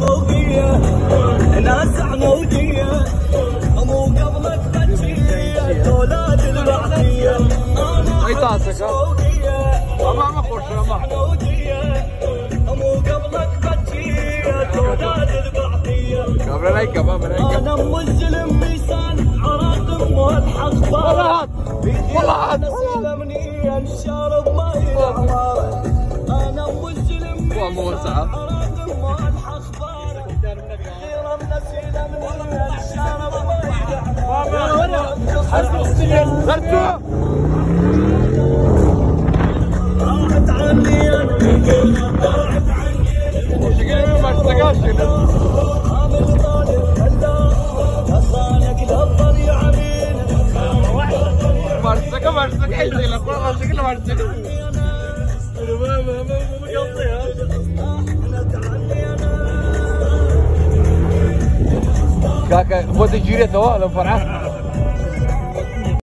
فوقيه ناس عموديه مو قبلك تجيه اولاد البعثيه انا فوقيه ناس عموديه مو قبلك تجيه اولاد البعثيه انا ام الزلم ميسان عراقب مواد حقبال والله نسلمني انشارب ما الى انا ام الزلم ميسان راحت عني ما اشتقاش عامل طالب هداف اصانك دبر يا عميل مرسكه مرسكه حيلي لك مرسكه مرسكه ما مقطع كاكا خذ الجيرية سوا لو فرحت